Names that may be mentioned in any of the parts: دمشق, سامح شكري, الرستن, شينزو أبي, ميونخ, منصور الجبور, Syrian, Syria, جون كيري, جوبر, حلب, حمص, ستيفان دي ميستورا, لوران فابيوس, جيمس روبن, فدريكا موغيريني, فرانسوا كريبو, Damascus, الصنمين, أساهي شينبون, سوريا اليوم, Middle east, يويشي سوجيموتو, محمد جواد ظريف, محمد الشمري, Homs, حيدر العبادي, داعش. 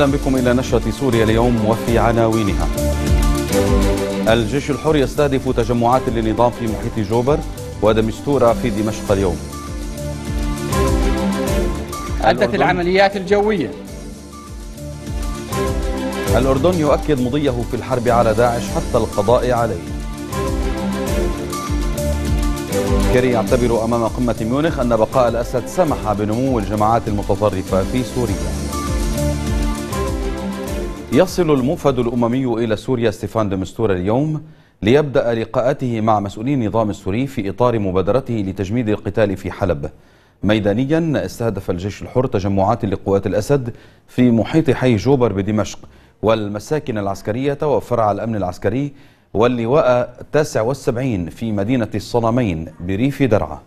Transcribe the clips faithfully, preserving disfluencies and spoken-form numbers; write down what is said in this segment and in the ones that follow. أهلا بكم إلى نشرة سوريا اليوم وفي عناوينها. الجيش الحر يستهدف تجمعات للنظام في محيط جوبر ودمستورة في دمشق اليوم. أدت العمليات الجوية. الأردن يؤكد مضيه في الحرب على داعش حتى القضاء عليه. كيري يعتبر أمام قمة ميونخ أن بقاء الأسد سمح بنمو الجماعات المتطرفة في سوريا. يصل الموفد الأممي إلى سوريا ستيفان دي ميستورا اليوم ليبدأ لقاءاته مع مسؤولين النظام السوري في إطار مبادرته لتجميد القتال في حلب. ميدانيا استهدف الجيش الحر تجمعات لقوات الأسد في محيط حي جوبر بدمشق والمساكن العسكرية وفرع الأمن العسكري واللواء التاسع والسبعين في مدينة الصنمين بريف درعا.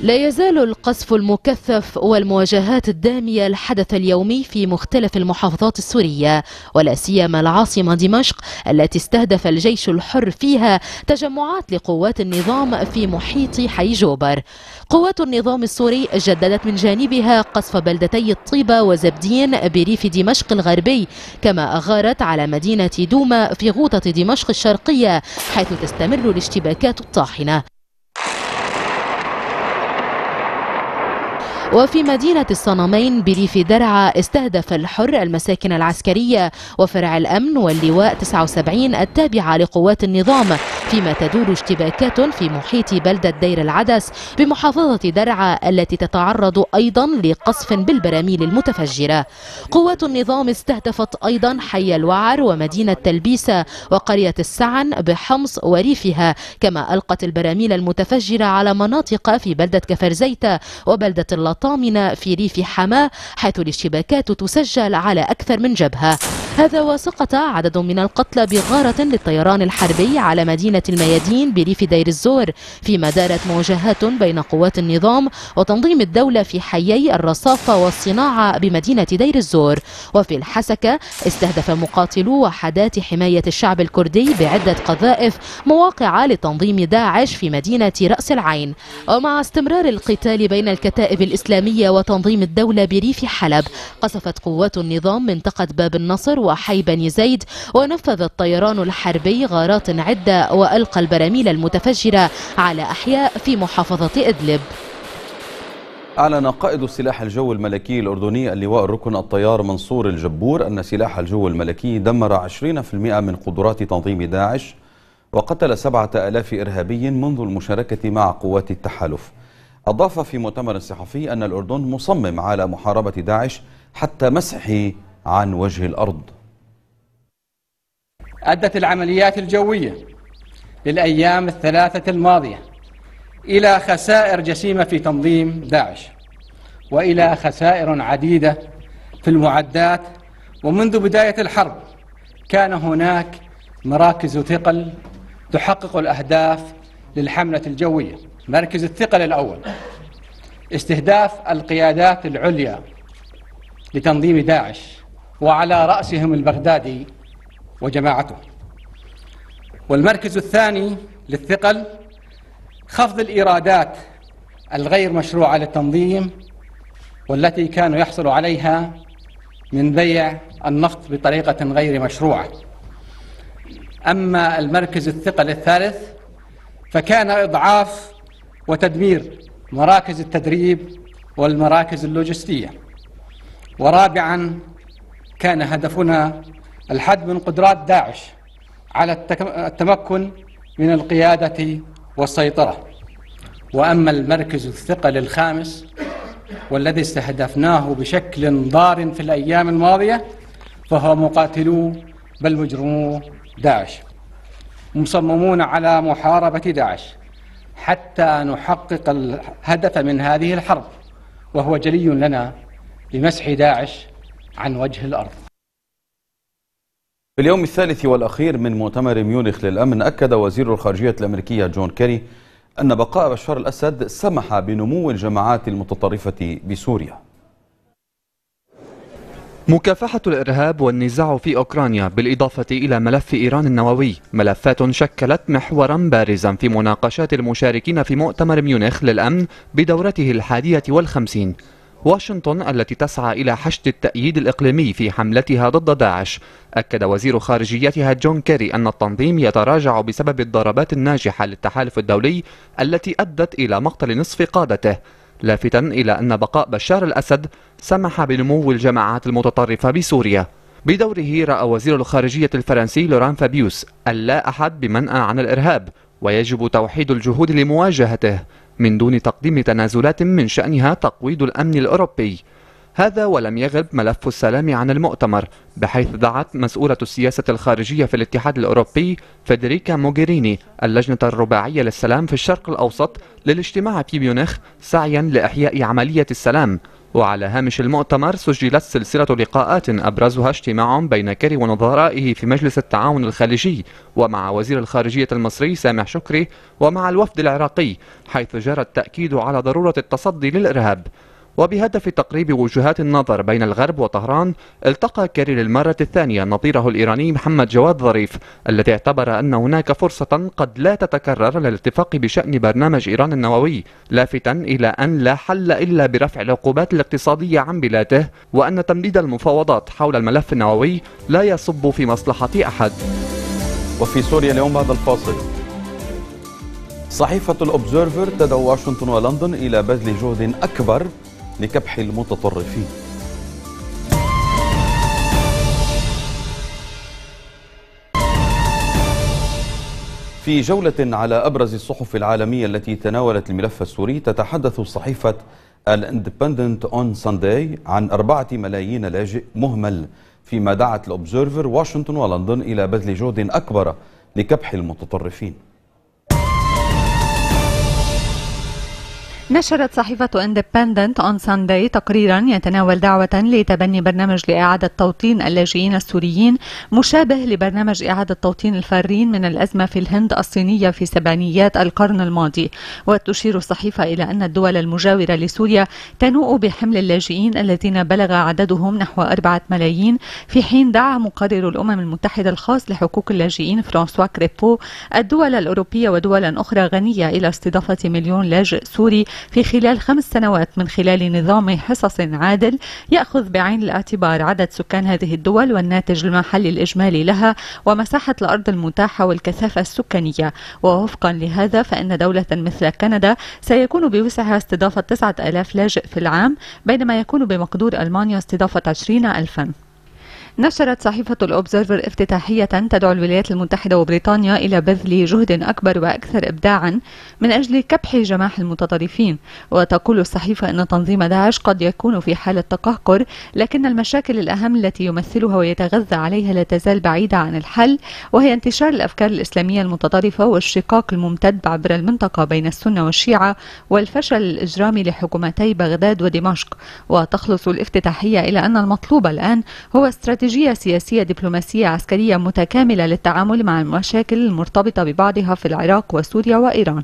لا يزال القصف المكثف والمواجهات الدامية الحدث اليومي في مختلف المحافظات السورية ولا سيما العاصمة دمشق التي استهدف الجيش الحر فيها تجمعات لقوات النظام في محيط حي جوبر. قوات النظام السوري جددت من جانبها قصف بلدتي الطيبة وزبدين بريف دمشق الغربي، كما أغارت على مدينة دوما في غوطة دمشق الشرقية حيث تستمر الاشتباكات الطاحنة. وفي مدينة الصنمين بريف درعا استهدف الحر المساكن العسكرية وفرع الأمن واللواء تسعة وسبعين التابعة لقوات النظام، فيما تدور اشتباكات في محيط بلدة دير العدس بمحافظة درعا التي تتعرض أيضا لقصف بالبراميل المتفجرة. قوات النظام استهدفت أيضا حي الوعر ومدينة تلبيسة وقرية السعن بحمص وريفها، كما ألقت البراميل المتفجرة على مناطق في بلدة كفرزيتة وبلدة اللطيف طامنة في ريف حماه حيث الاشتباكات تسجل على أكثر من جبهة. هذا وسقط عدد من القتلى بغارة للطيران الحربي على مدينة الميادين بريف دير الزور، فيما دارت مواجهات بين قوات النظام وتنظيم الدولة في حيي الرصافة والصناعة بمدينة دير الزور. وفي الحسكة استهدف مقاتلو وحدات حماية الشعب الكردي بعدة قذائف مواقع لتنظيم داعش في مدينة رأس العين. ومع استمرار القتال بين الكتائب الإسلامية وتنظيم الدولة بريف حلب، قصفت قوات النظام منطقة باب النصر وحي بني زيد ونفذ الطيران الحربي غارات عدة وألقى البراميل المتفجرة على أحياء في محافظة إدلب. أعلن قائد السلاح الجوي الملكي الأردني اللواء الركن الطيار منصور الجبور أن سلاح الجو الملكي دمر عشرين بالمئة من قدرات تنظيم داعش وقتل سبعة آلاف إرهابي منذ المشاركة مع قوات التحالف. أضاف في مؤتمر صحفي أن الأردن مصمم على محاربة داعش حتى مسحه عن وجه الأرض. أدت العمليات الجوية للأيام الثلاثة الماضية إلى خسائر جسيمة في تنظيم داعش وإلى خسائر عديدة في المعدات، ومنذ بداية الحرب كان هناك مراكز ثقل تحقق الأهداف للحملة الجوية. مركز الثقل الأول استهداف القيادات العليا لتنظيم داعش وعلى رأسهم البغدادي وجماعته، والمركز الثاني للثقل خفض الإيرادات الغير مشروعة للتنظيم والتي كانوا يحصلوا عليها من بيع النفط بطريقة غير مشروعة. أما المركز الثقل الثالث فكان إضعاف وتدمير مراكز التدريب والمراكز اللوجستية. ورابعا كان هدفنا الحد من قدرات داعش على التمكن من القيادة والسيطرة. وأما المركز الثقل الخامس والذي استهدفناه بشكل ضار في الأيام الماضية فهو مقاتلو بل مجرمو داعش، مصممون على محاربة داعش حتى نحقق الهدف من هذه الحرب وهو جلي لنا لمسح داعش عن وجه الأرض. في اليوم الثالث والأخير من مؤتمر ميونخ للأمن، أكد وزير الخارجية الأمريكية جون كيري أن بقاء بشار الأسد سمح بنمو الجماعات المتطرفة بسوريا. مكافحة الإرهاب والنزاع في أوكرانيا بالإضافة إلى ملف إيران النووي ملفات شكلت محورا بارزا في مناقشات المشاركين في مؤتمر ميونخ للأمن بدورته الحادية والخمسين، واشنطن التي تسعى إلى حشد التأييد الإقليمي في حملتها ضد داعش. أكد وزير خارجيتها جون كيري أن التنظيم يتراجع بسبب الضربات الناجحة للتحالف الدولي التي أدت إلى مقتل نصف قادته، لافتا إلى أن بقاء بشار الأسد سمح بنمو الجماعات المتطرفة بسوريا. بدوره رأى وزير الخارجية الفرنسي لوران فابيوس اللا أحد بمنأى عن الإرهاب ويجب توحيد الجهود لمواجهته من دون تقديم تنازلات من شأنها تقويض الأمن الأوروبي. هذا ولم يغب ملف السلام عن المؤتمر، بحيث دعت مسؤولة السياسة الخارجية في الاتحاد الأوروبي فدريكا موغيريني اللجنة الرباعية للسلام في الشرق الأوسط للاجتماع في ميونخ سعيا لإحياء عملية السلام. وعلى هامش المؤتمر سجلت سلسلة لقاءات أبرزها اجتماع بين كيري ونظرائه في مجلس التعاون الخليجي ومع وزير الخارجية المصري سامح شكري ومع الوفد العراقي، حيث جرى التأكيد على ضرورة التصدي للإرهاب. وبهدف تقريب وجهات النظر بين الغرب وطهران، التقى كيري للمرة الثانية نظيره الإيراني محمد جواد ظريف الذي اعتبر أن هناك فرصة قد لا تتكرر للاتفاق بشأن برنامج إيران النووي، لافتا إلى أن لا حل إلا برفع العقوبات الاقتصادية عن بلاده وأن تمديد المفاوضات حول الملف النووي لا يصب في مصلحة أحد. وفي سوريا اليوم هذا الفاصل. صحيفة الأوبزيرفر تدعو واشنطن ولندن إلى بذل جهد أكبر لكبح المتطرفين. في جولة على أبرز الصحف العالمية التي تناولت الملف السوري، تتحدث صحيفة الاندبندنت اون سانداي عن أربعة ملايين لاجئ مهمل، فيما دعت الأوبزيرفر واشنطن ولندن إلى بذل جهد أكبر لكبح المتطرفين. نشرت صحيفة اندبندنت اون سانداي تقريرا يتناول دعوة لتبني برنامج لإعادة توطين اللاجئين السوريين مشابه لبرنامج إعادة توطين الفارين من الأزمة في الهند الصينية في سبعينيات القرن الماضي. وتشير الصحيفة إلى أن الدول المجاورة لسوريا تنوء بحمل اللاجئين الذين بلغ عددهم نحو أربعة ملايين، في حين دعا مقرر الأمم المتحدة الخاص لحقوق اللاجئين فرانسوا كريبو الدول الأوروبية ودولا أخرى غنية إلى استضافة مليون لاجئ سوري في خلال خمس سنوات من خلال نظام حصص عادل يأخذ بعين الاعتبار عدد سكان هذه الدول والناتج المحلي الإجمالي لها ومساحة الأرض المتاحة والكثافة السكانية. ووفقا لهذا فإن دولة مثل كندا سيكون بوسعها استضافة تسعة آلاف لاجئ في العام، بينما يكون بمقدور ألمانيا استضافة عشرين ألفا. نشرت صحيفة الأوبزرفر افتتاحية تدعو الولايات المتحدة وبريطانيا إلى بذل جهد أكبر وأكثر إبداعا من أجل كبح جماح المتطرفين. وتقول الصحيفة أن تنظيم داعش قد يكون في حالة تقهقر، لكن المشاكل الأهم التي يمثلها ويتغذى عليها لا تزال بعيدة عن الحل، وهي انتشار الأفكار الإسلامية المتطرفة والشقاق الممتد عبر المنطقة بين السنة والشيعة والفشل الإجرامي لحكومتي بغداد ودمشق. وتخلص الافتتاحية إلى أن المطلوب الآن هو استراتيجية استراتيجية سياسية دبلوماسية عسكرية متكاملة للتعامل مع المشاكل المرتبطة ببعضها في العراق وسوريا وإيران.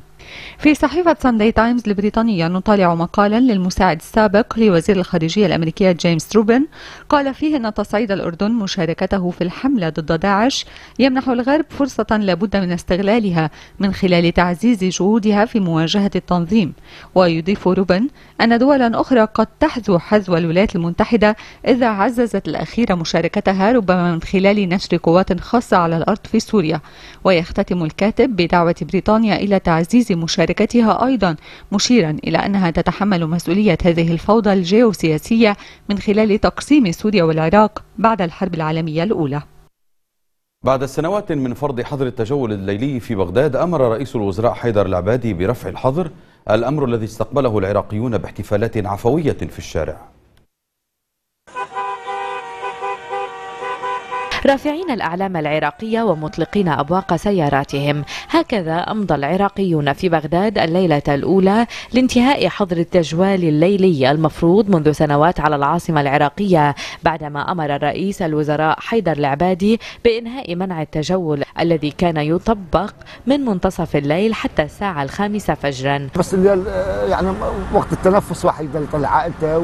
في صحيفة سانداي تايمز البريطانية نطالع مقالا للمساعد السابق لوزير الخارجية الأمريكية جيمس روبن قال فيه أن تصعيد الأردن مشاركته في الحملة ضد داعش يمنح الغرب فرصة لابد من استغلالها من خلال تعزيز جهودها في مواجهة التنظيم. ويضيف روبن أن دولا أخرى قد تحذو حذو الولايات المتحدة إذا عززت الأخيرة مشاركتها، ربما من خلال نشر قوات خاصة على الأرض في سوريا. ويختتم الكاتب بدعوة بريطانيا إلى تعزيز مشاركتها أيضا، مشيرا إلى أنها تتحمل مسؤولية هذه الفوضى الجيوسياسية من خلال تقسيم سوريا والعراق بعد الحرب العالمية الأولى. بعد سنوات من فرض حظر التجول الليلي في بغداد، أمر رئيس الوزراء حيدر العبادي برفع الحظر، الأمر الذي استقبله العراقيون باحتفالات عفوية في الشارع. رافعين الأعلام العراقية ومطلقين أبواق سياراتهم، هكذا أمضى العراقيون في بغداد الليلة الأولى لانتهاء حظر التجوال الليلي المفروض منذ سنوات على العاصمة العراقية، بعدما أمر رئيس الوزراء حيدر العبادي بإنهاء منع التجول الذي كان يطبق من منتصف الليل حتى الساعة الخامسة فجرا. بس يعني وقت التنفس واحد يضل طلع عائلته و...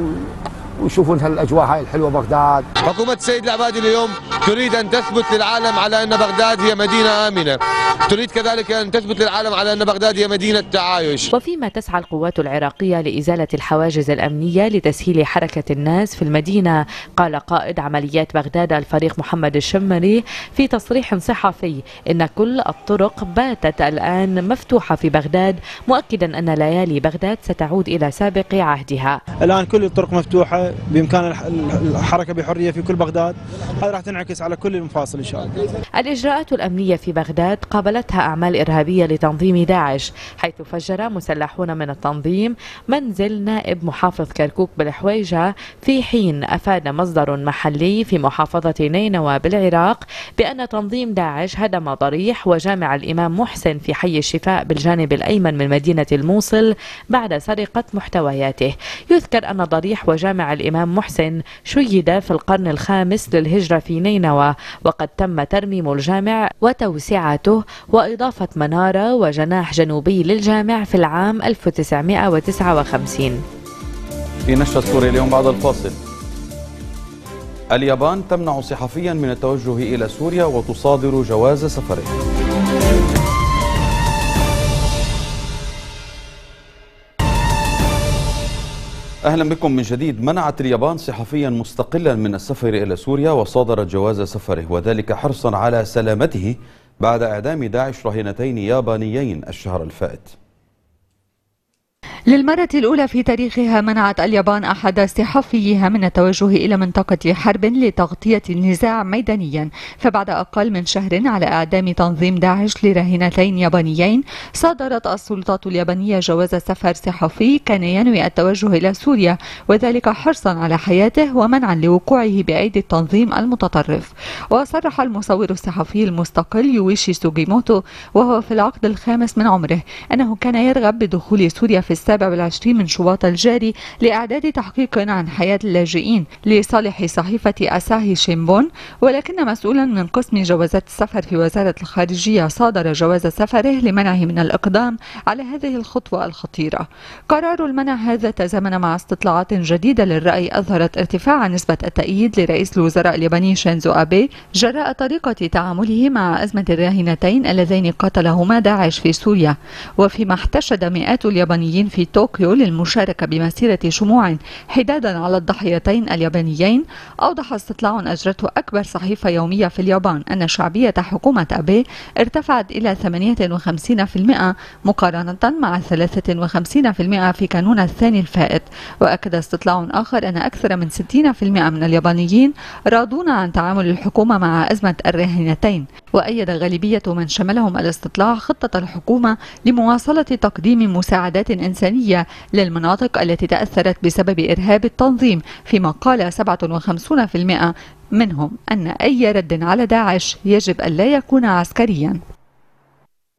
ويشوفون هالاجواء هاي الحلوه بغداد. حكومه السيد العبادي اليوم تريد ان تثبت للعالم على ان بغداد هي مدينه امنه، تريد كذلك ان تثبت للعالم على ان بغداد هي مدينه تعايش. وفيما تسعى القوات العراقيه لازاله الحواجز الامنيه لتسهيل حركه الناس في المدينه، قال قائد عمليات بغداد الفريق محمد الشمري في تصريح صحفي ان كل الطرق باتت الان مفتوحه في بغداد، مؤكدا ان ليالي بغداد ستعود الى سابق عهدها. الان كل الطرق مفتوحه، بامكان الحركه بحريه في كل بغداد، هذا راح تنعكس على كل المفاصل ان شاء الله. الاجراءات الامنيه في بغداد قابلتها اعمال ارهابيه لتنظيم داعش، حيث فجر مسلحون من التنظيم منزل نائب محافظ كركوك بالحويجه، في حين افاد مصدر محلي في محافظه نينوى بالعراق بان تنظيم داعش هدم ضريح وجامع الامام محسن في حي الشفاء بالجانب الايمن من مدينه الموصل بعد سرقه محتوياته. يذكر ان ضريح وجامع الامام محسن شيد في القرن الخامس للهجره في نينوى، وقد تم ترميم الجامع وتوسعته واضافه مناره وجناح جنوبي للجامع في العام ألف وتسعمئة وتسعة وخمسين. في نشرة سوريا اليوم بعد الفاصل. اليابان تمنع صحفيا من التوجه إلى سوريا وتصادر جواز سفره. أهلا بكم من جديد. منعت اليابان صحفيا مستقلا من السفر إلى سوريا وصادرت جواز سفره، وذلك حرصا على سلامته بعد إعدام داعش رهينتين يابانيين الشهر الفائت. للمرة الأولى في تاريخها منعت اليابان أحد صحفيها من التوجه إلى منطقة حرب لتغطية النزاع ميدانيا، فبعد أقل من شهر على إعدام تنظيم داعش لرهينتين يابانيين صادرت السلطات اليابانية جواز سفر صحفي كان ينوي التوجه إلى سوريا، وذلك حرصا على حياته ومنعا لوقوعه بأيدي التنظيم المتطرف. وصرح المصور الصحفي المستقل يويشي سوجيموتو وهو في العقد الخامس من عمره أنه كان يرغب بدخول سوريا في السابع والعشرين من شواط الجاري لإعداد تحقيق عن حياة اللاجئين لصالح صحيفة أساهي شينبون، ولكن مسؤولا من قسم جوازات السفر في وزارة الخارجية صادر جواز سفره لمنعه من الإقدام على هذه الخطوة الخطيرة. قرار المنع هذا تزامن مع استطلاعات جديدة للرأي أظهرت ارتفاع نسبة التأييد لرئيس الوزراء الياباني شينزو أبي جراء طريقة تعامله مع أزمة الراهنتين اللذين قتلهما داعش في سوريا، وفيما احتشد مئات اليابانيين في طوكيو للمشاركة بمسيرة شموع حدادا على الضحيتين اليابانيين. أوضح استطلاع أجرته أكبر صحيفة يومية في اليابان أن شعبية حكومة أبي ارتفعت إلى ثمانية وخمسين بالمئة مقارنة مع ثلاثة وخمسين بالمئة في كانون الثاني الفائت. وأكد استطلاع آخر أن أكثر من ستين بالمئة من اليابانيين راضون عن تعامل الحكومة مع أزمة الراهنتين، وأيد غالبية من شملهم الاستطلاع خطة الحكومة لمواصلة تقديم مساعدات إنسانية إنسانية للمناطق التي تأثرت بسبب إرهاب التنظيم، فيما قال سبعة وخمسين بالمئة منهم أن أي رد على داعش يجب أن لا يكون عسكريا.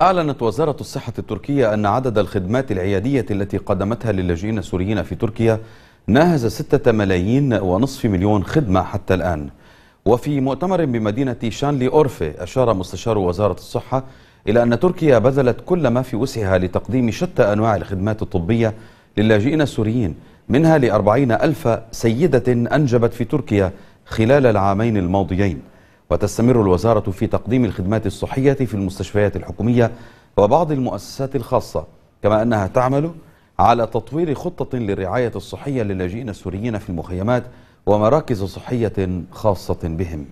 أعلنت وزارة الصحة التركية أن عدد الخدمات العيادية التي قدمتها للاجئين السوريين في تركيا ناهز ستة ملايين ونصف مليون خدمة حتى الآن. وفي مؤتمر بمدينة شانلي أورفي أشار مستشار وزارة الصحة إلى أن تركيا بذلت كل ما في وسعها لتقديم شتى أنواع الخدمات الطبية للاجئين السوريين، منها لأربعين ألف سيدة أنجبت في تركيا خلال العامين الماضيين. وتستمر الوزارة في تقديم الخدمات الصحية في المستشفيات الحكومية وبعض المؤسسات الخاصة، كما أنها تعمل على تطوير خطة للرعاية الصحية للاجئين السوريين في المخيمات ومراكز صحية خاصة بهم.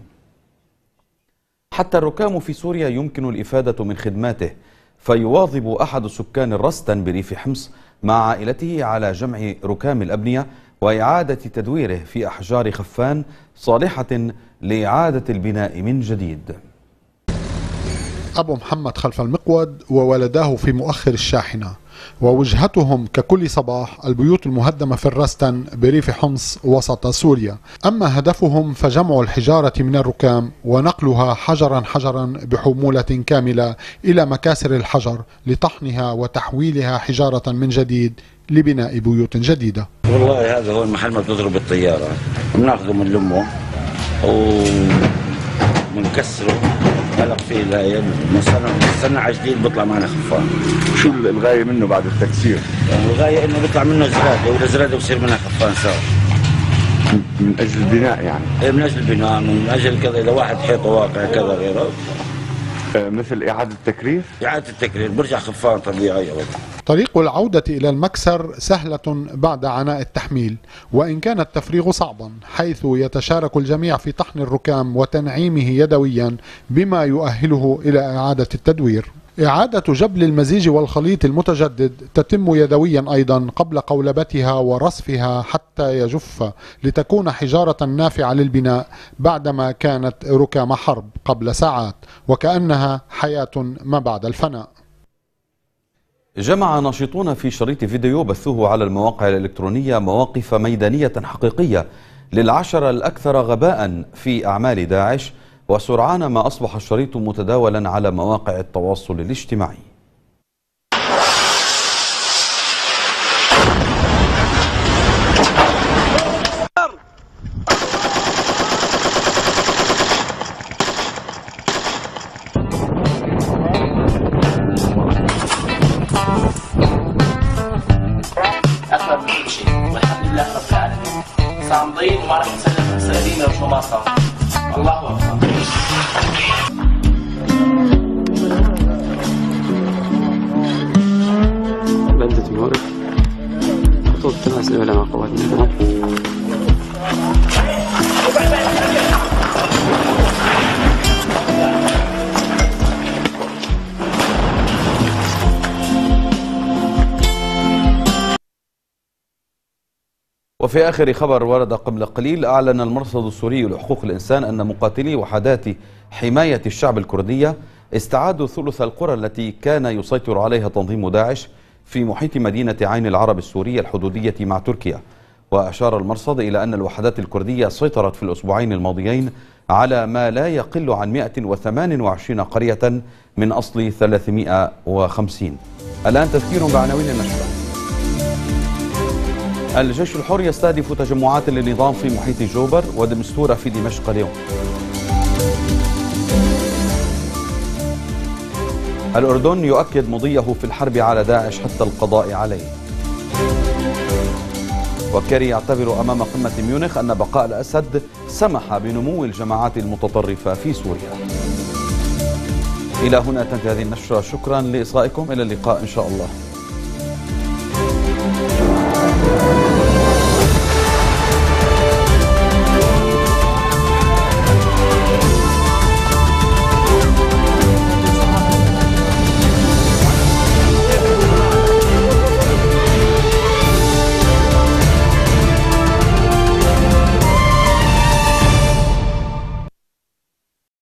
حتى الركام في سوريا يمكن الإفادة من خدماته، فيواظب أحد السكان الرستن بريف حمص مع عائلته على جمع ركام الأبنية وإعادة تدويره في أحجار خفان صالحة لإعادة البناء من جديد. أبو محمد خلف المقود وولداه في مؤخر الشاحنة، ووجهتهم ككل صباح البيوت المهدمة في الرستن بريف حمص وسط سوريا. أما هدفهم فجمع الحجارة من الركام ونقلها حجرا حجرا بحمولة كاملة إلى مكاسر الحجر لطحنها وتحويلها حجارة من جديد لبناء بيوت جديدة. والله هذا هو المحل ما بتضرب الطيارة، بناخذه من لمه ومنكسره قلق فيه لا صنع جديد بيطلع معنا خفان. شو الغايه منه بعد التكسير؟ يعني الغايه انه بيطلع منه زرادة، والزرادة بصير منها خفان صار. من اجل البناء يعني. اي من اجل البناء، من اجل كذا اذا واحد حيطه واقع كذا غيره. مثل اعاده التكرير؟ اعاده التكرير برجع خفان طبيعي. طريق العوده الى المكسر سهله بعد عناء التحميل، وان كان التفريغ صعبا حيث يتشارك الجميع في طحن الركام وتنعيمه يدويا بما يؤهله الى اعاده التدوير. إعادة جبل المزيج والخليط المتجدد تتم يدويا أيضا قبل قولبتها ورصفها حتى يجف لتكون حجارة نافعة للبناء بعدما كانت ركام حرب قبل ساعات، وكأنها حياة ما بعد الفناء. جمع ناشطون في شريط فيديو بثوه على المواقع الإلكترونية مواقف ميدانية حقيقية للعشرة الأكثر غباء في أعمال داعش، وسرعان ما أصبح الشريط متداولا على مواقع التواصل الاجتماعي. أخذ كل شيء والحمد لله رب العالمين. صامدين وما راح نسلم المسلمين لو شو ما صار. الله أكبر. بندة المورد خطوط تناسب ولا ما قوتنا. وفي آخر خبر ورد قبل قليل، أعلن المرصد السوري لحقوق الإنسان أن مقاتلي وحدات حماية الشعب الكردية استعادوا ثلث القرى التي كان يسيطر عليها تنظيم داعش في محيط مدينة عين العرب السورية الحدودية مع تركيا. وأشار المرصد إلى أن الوحدات الكردية سيطرت في الأسبوعين الماضيين على ما لا يقل عن مئة وثمان وعشرين قرية من أصل ثلاثمئة وخمسين. الآن تذكير بعناوين النشرة. الجيش الحر يستهدف تجمعات للنظام في محيط جوبر ودمستورة في دمشق اليوم. الأردن يؤكد مضيه في الحرب على داعش حتى القضاء عليه. وكيري يعتبر أمام قمة ميونخ أن بقاء الأسد سمح بنمو الجماعات المتطرفة في سوريا. إلى هنا تنتهي هذه النشرة، شكرا لإصغائكم، إلى اللقاء إن شاء الله.